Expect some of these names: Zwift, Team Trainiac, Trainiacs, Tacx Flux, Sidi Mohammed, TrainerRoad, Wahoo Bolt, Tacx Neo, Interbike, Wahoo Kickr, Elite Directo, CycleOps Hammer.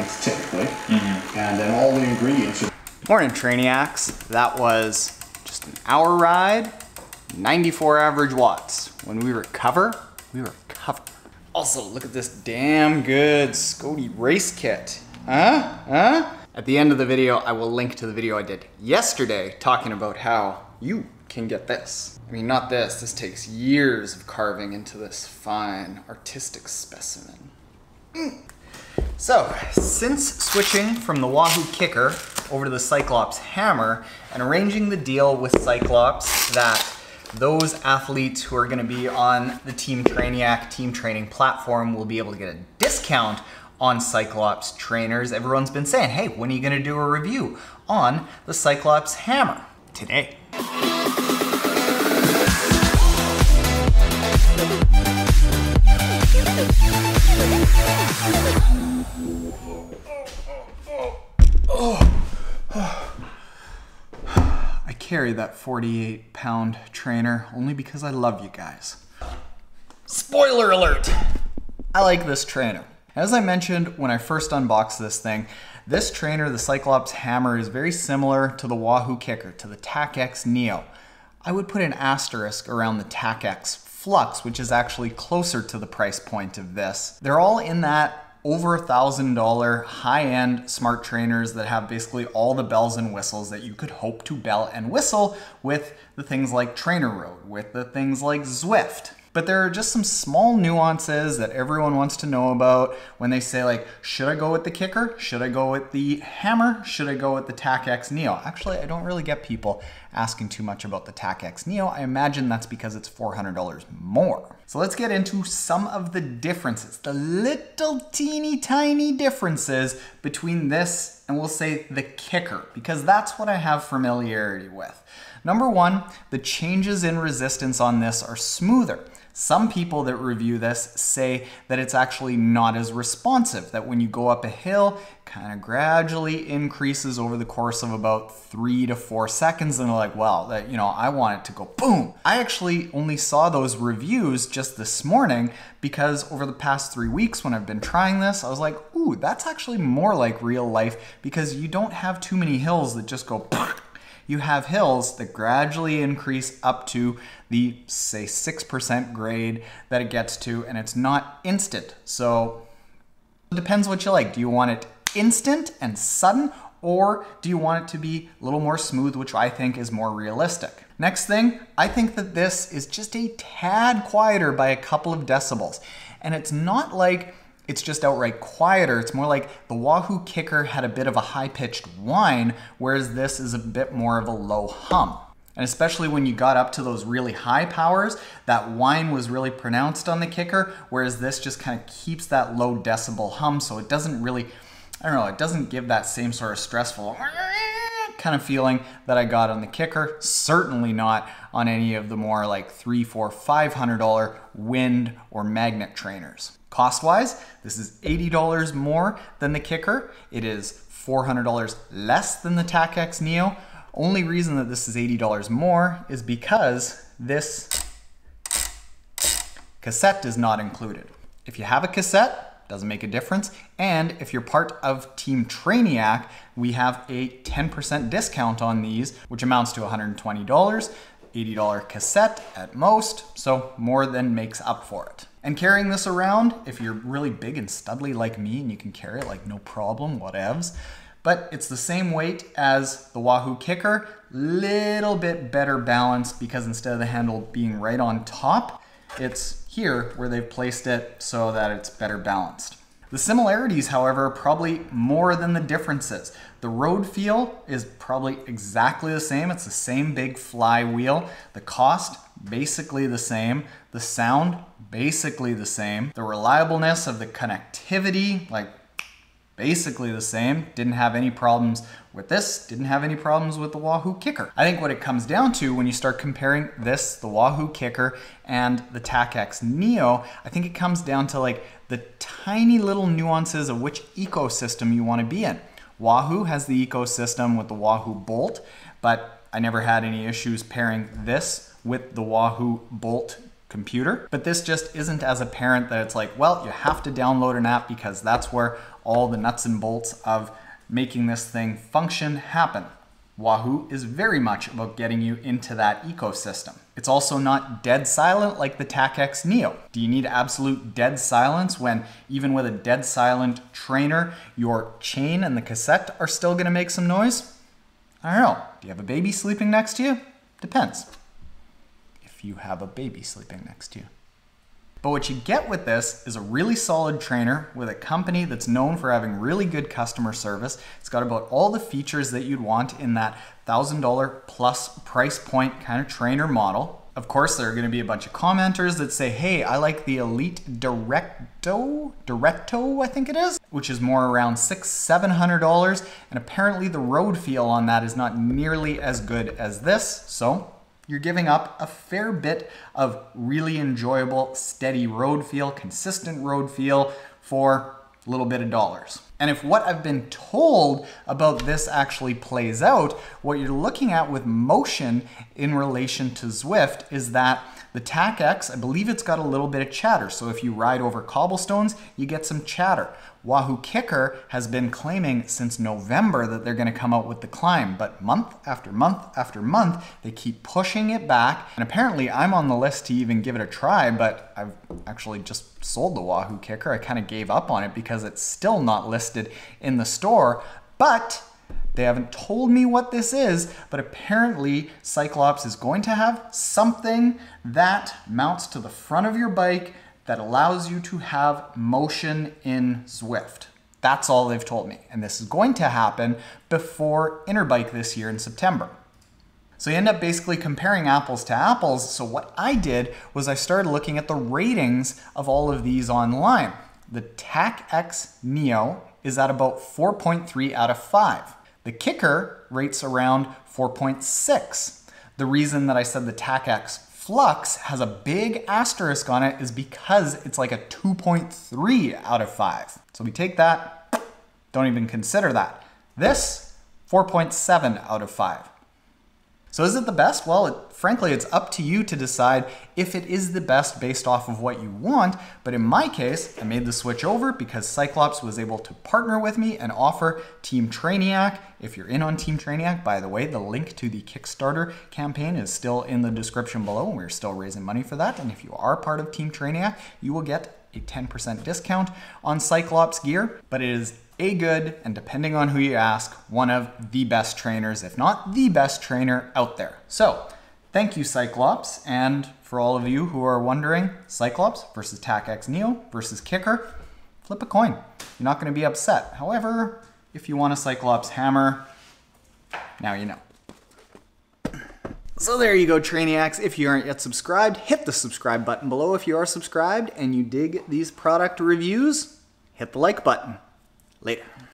length typically. And then all the ingredients are. Morning Trainiacs, that was just an hour ride, 94 average watts. When we recover, we recover. Also, look at this damn good Scotty race kit. At the end of the video, I will link to the video I did yesterday talking about how you can get this. I mean, not this, this takes years of carving into this fine artistic specimen. So, since switching from the Wahoo Kickr over to the CycleOps Hammer and arranging the deal with CycleOps that those athletes who are gonna be on the Team Trainiac team training platform will be able to get a discount on CycleOps trainers, everyone's been saying, hey, when are you gonna do a review on the CycleOps Hammer? Today. I carry that 48-pound trainer only because I love you guys. Spoiler alert! I like this trainer. As I mentioned when I first unboxed this thing, this trainer, the CycleOps Hammer, is very similar to the Wahoo Kickr, to the Tacx Neo. I would put an asterisk around the Tacx Flux, which is actually closer to the price point of this. They're all in that over $1,000 high-end smart trainers that have basically all the bells and whistles that you could hope to bell and whistle with the things like TrainerRoad, with the things like Zwift. But there are just some small nuances that everyone wants to know about when they say, like, should I go with the Kickr? Should I go with the Hammer? Should I go with the Tacx Neo? Actually, I don't really get people asking too much about the Tacx Neo. I imagine that's because it's $400 more. So let's get into some of the differences, the little teeny tiny differences between this and we'll say the Kickr, because that's what I have familiarity with. Number one, the changes in resistance on this are smoother. Some people that review this say that it's actually not as responsive, that when you go up a hill, kind of gradually increases over the course of about 3 to 4 seconds, and they're like, well, that, you know, I want it to go boom. I actually only saw those reviews just this morning because over the past 3 weeks when I've been trying this, I was like, ooh, that's actually more like real life because you don't have too many hills that just go poof. You have hills that gradually increase up to the, say, 6% grade that it gets to, and it's not instant. So it depends what you like. Do you want it instant and sudden, or do you want it to be a little more smooth, which I think is more realistic? Next thing, I think that this is just a tad quieter by a couple of decibels, and it's not like it's just outright quieter. It's more like the Wahoo Kickr had a bit of a high-pitched whine, whereas this is a bit more of a low hum. And especially when you got up to those really high powers, that whine was really pronounced on the Kickr, whereas this just kind of keeps that low decibel hum, so it doesn't really, I don't know, it doesn't give that same sort of stressful kind of feeling that I got on the Kickr. Certainly not on any of the more like $300, $400, $500 wind or magnet trainers. Cost-wise, this is $80 more than the Kickr. It is $400 less than the Tacx Neo. Only reason that this is $80 more is because this cassette is not included. If you have a cassette, doesn't make a difference. And if you're part of Team Trainiac, we have a 10% discount on these, which amounts to $120, $80 cassette at most, so more than makes up for it. And carrying this around, if you're really big and studly like me and you can carry it like no problem, whatevs, but it's the same weight as the Wahoo Kickr, little bit better balanced because instead of the handle being right on top, it's here where they've placed it so that it's better balanced. The similarities, however, are probably more than the differences. The road feel is probably exactly the same. It's the same big flywheel. The cost, basically the same. The sound, basically the same. The reliableness of the connectivity, like basically the same. Didn't have any problems with this, didn't have any problems with the Wahoo Kickr. I think what it comes down to when you start comparing this, the Wahoo Kickr, and the Tacx Neo, I think it comes down to like the tiny little nuances of which ecosystem you want to be in. Wahoo has the ecosystem with the Wahoo Bolt, but I never had any issues pairing this with the Wahoo Bolt computer. But this just isn't as apparent that it's like, well, you have to download an app because that's where all the nuts and bolts of making this thing function happen. Wahoo is very much about getting you into that ecosystem. It's also not dead silent like the Tacx Neo. Do you need absolute dead silence when even with a dead silent trainer, your chain and the cassette are still gonna make some noise? I don't know. Do you have a baby sleeping next to you? Depends. If you have a baby sleeping next to you. But what you get with this is a really solid trainer with a company that's known for having really good customer service. It's got about all the features that you'd want in that $1,000 plus price point kind of trainer model. Of course, there are going to be a bunch of commenters that say, hey, I like the Elite Directo, I think it is, which is more around $600–$700. And apparently the road feel on that is not nearly as good as this. So you're giving up a fair bit of really enjoyable, steady road feel, consistent road feel for a little bit of dollars. And if what I've been told about this actually plays out, what you're looking at with motion in relation to Zwift is that the Tacx, I believe it's got a little bit of chatter. So if you ride over cobblestones, you get some chatter. Wahoo Kickr has been claiming since November that they're gonna come out with the climb, but month after month after month, they keep pushing it back. And apparently I'm on the list to even give it a try, but I've actually just sold the Wahoo Kickr. I kind of gave up on it because it's still not listed in the store, but they haven't told me what this is, but apparently CycleOps is going to have something that mounts to the front of your bike that allows you to have motion in Zwift. That's all they've told me. And this is going to happen before Interbike this year in September. So you end up basically comparing apples to apples. So what I did was I started looking at the ratings of all of these online. The Tacx Neo is at about 4.3 out of 5. The Kickr rates around 4.6. The reason that I said the Tacx Flux has a big asterisk on it is because it's like a 2.3 out of 5. So we take that, don't even consider that. This, 4.7 out of 5. So is it the best? Well, frankly, it's up to you to decide if it is the best based off of what you want. But in my case, I made the switch over because CycleOps was able to partner with me and offer Team Trainiac. If you're in on Team Trainiac, by the way, the link to the Kickstarter campaign is still in the description below. We're still raising money for that. And if you are part of Team Trainiac, you will get a 10% discount on CycleOps gear, but it is a good, and depending on who you ask, one of the best trainers, if not the best trainer out there. So thank you, CycleOps. And for all of you who are wondering, CycleOps versus Tacx Neo versus Kickr, flip a coin. You're not gonna be upset. However, if you want a CycleOps hammer, now you know. So there you go, Trainiacs. If you aren't yet subscribed, hit the subscribe button below. If you are subscribed and you dig these product reviews, hit the like button. Later.